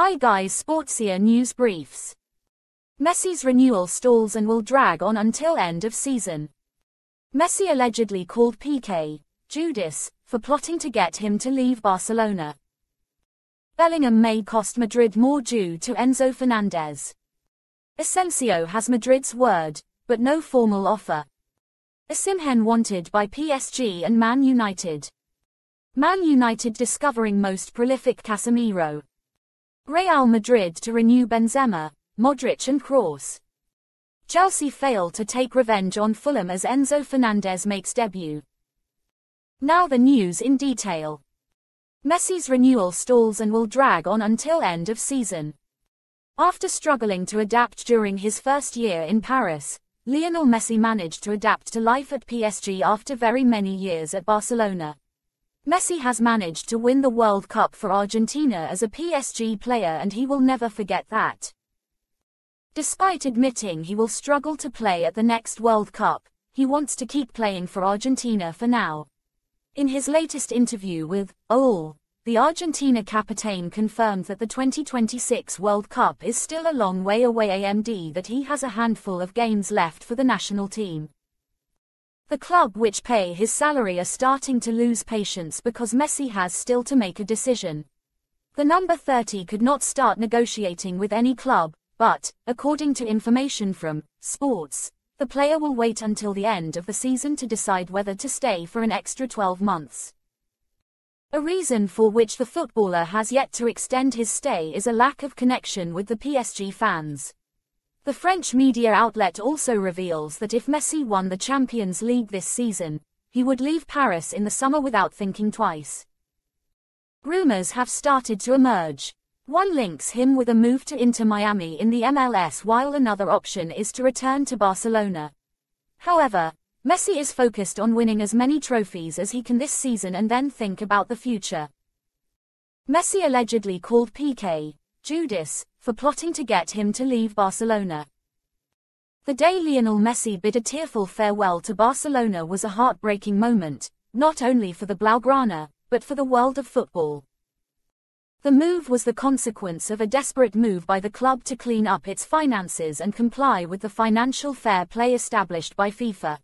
Hi guys, Sportsia news briefs. Messi's renewal stalls and will drag on until end of season. Messi allegedly called Piqué, Judas, for plotting to get him to leave Barcelona. Bellingham may cost Madrid more due to Enzo Fernandez. Asensio has Madrid's word, but no formal offer. Osimhen wanted by PSG and Man United. Man United discovering most prolific Casemiro. Real Madrid to renew Benzema, Modric and Kroos. Chelsea fail to take revenge on Fulham as Enzo Fernandez makes debut. Now the news in detail. Messi's renewal stalls and will drag on until end of season. After struggling to adapt during his first year in Paris, Lionel Messi managed to adapt to life at PSG after very many years at Barcelona. Messi has managed to win the World Cup for Argentina as a PSG player, and he will never forget that. Despite admitting he will struggle to play at the next World Cup, he wants to keep playing for Argentina for now. In his latest interview with OL, the Argentina captain confirmed that the 2026 World Cup is still a long way away and that he has a handful of games left for the national team. The club which pay his salary are starting to lose patience because Messi has still to make a decision. The number 30 could not start negotiating with any club, but, according to information from Sports, the player will wait until the end of the season to decide whether to stay for an extra 12 months. A reason for which the footballer has yet to extend his stay is a lack of connection with the PSG fans. The French media outlet also reveals that if Messi won the Champions League this season, he would leave Paris in the summer without thinking twice. Rumors have started to emerge. One links him with a move to Inter Miami in the MLS, while another option is to return to Barcelona. However, Messi is focused on winning as many trophies as he can this season and then think about the future. Messi allegedly called Piqué, Judas, for plotting to get him to leave Barcelona. The day Lionel Messi bid a tearful farewell to Barcelona was a heartbreaking moment, not only for the Blaugrana, but for the world of football. The move was the consequence of a desperate move by the club to clean up its finances and comply with the financial fair play established by FIFA.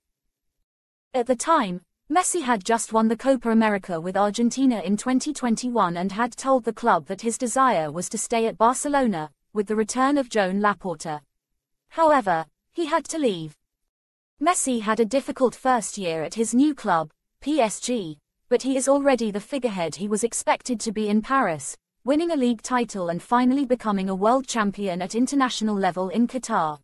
At the time, Messi had just won the Copa America with Argentina in 2021 and had told the club that his desire was to stay at Barcelona, with the return of Joan Laporta. However, he had to leave. Messi had a difficult first year at his new club, PSG, but he is already the figurehead he was expected to be in Paris, winning a league title and finally becoming a world champion at international level in Qatar.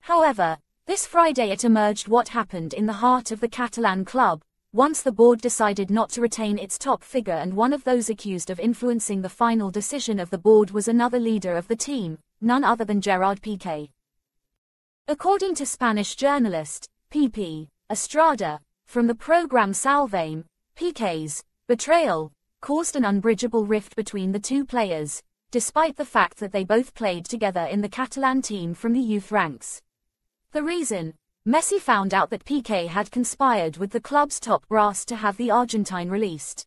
However, this Friday it emerged what happened in the heart of the Catalan club, once the board decided not to retain its top figure, and one of those accused of influencing the final decision of the board was another leader of the team, none other than Gerard Piqué. According to Spanish journalist, P.P. Estrada, from the programme Salvame, Piqué's betrayal caused an unbridgeable rift between the two players, despite the fact that they both played together in the Catalan team from the youth ranks. The reason? Messi found out that Piqué had conspired with the club's top brass to have the Argentine released.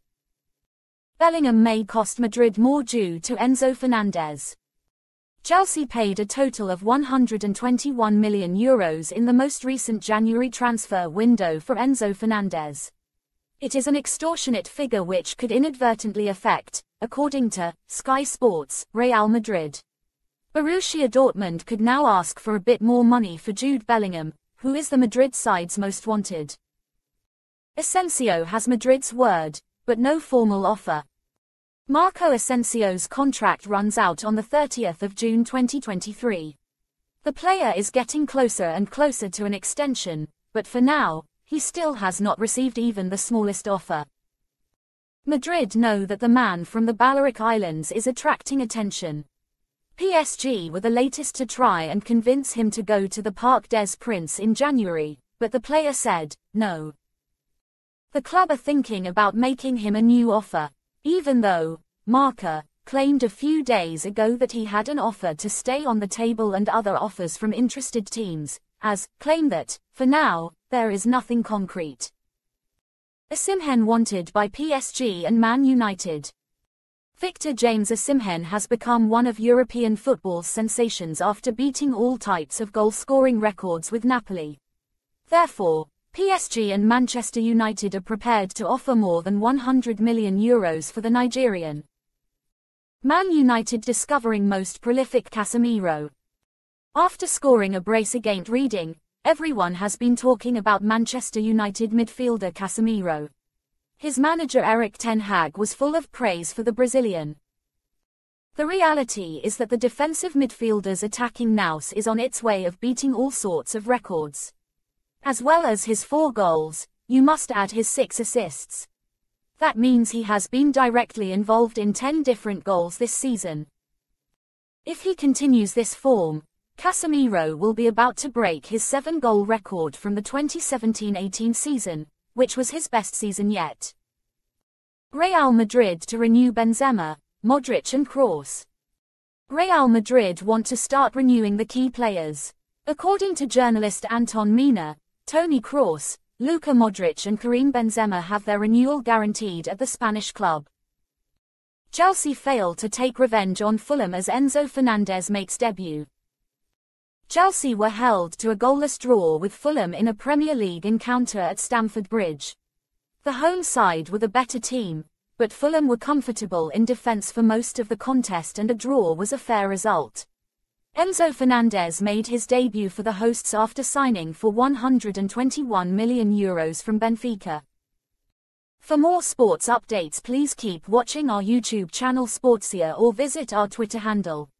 Bellingham may cost Madrid more due to Enzo Fernandez. Chelsea paid a total of €121 million in the most recent January transfer window for Enzo Fernandez. It is an extortionate figure which could inadvertently affect, according to Sky Sports, Real Madrid. Borussia Dortmund could now ask for a bit more money for Jude Bellingham, who is the Madrid side's most wanted. Asensio has Madrid's word, but no formal offer. Marco Asensio's contract runs out on the 30th of June 2023. The player is getting closer and closer to an extension, but for now, he still has not received even the smallest offer. Madrid know that the man from the Balearic Islands is attracting attention. PSG were the latest to try and convince him to go to the Parc des Princes in January, but the player said no. The club are thinking about making him a new offer, even though Marca claimed a few days ago that he had an offer to stay on the table and other offers from interested teams, as claim that, for now, there is nothing concrete. Osimhen wanted by PSG and Man United. Victor James Osimhen has become one of European football's sensations after beating all types of goal-scoring records with Napoli. Therefore, PSG and Manchester United are prepared to offer more than €100 million for the Nigerian. Man United discovering most prolific Casemiro. After scoring a brace against Reading, everyone has been talking about Manchester United midfielder Casemiro. His manager Erik ten Hag was full of praise for the Brazilian. The reality is that the defensive midfielder's attacking nous is on its way of beating all sorts of records. As well as his 4 goals, you must add his 6 assists. That means he has been directly involved in 10 different goals this season. If he continues this form, Casemiro will be about to break his 7-goal record from the 2017-18 season, which was his best season yet. Real Madrid to renew Benzema, Modric and Kroos. Real Madrid want to start renewing the key players. According to journalist Anton Mina, Toni Kroos, Luka Modric and Karim Benzema have their renewal guaranteed at the Spanish club. Chelsea fail to take revenge on Fulham as Enzo Fernandez makes debut. Chelsea were held to a goalless draw with Fulham in a Premier League encounter at Stamford Bridge. The home side were the better team, but Fulham were comfortable in defence for most of the contest and a draw was a fair result. Enzo Fernandez made his debut for the hosts after signing for €121 million from Benfica. For more sports updates, please keep watching our YouTube channel Sportsia or visit our Twitter handle.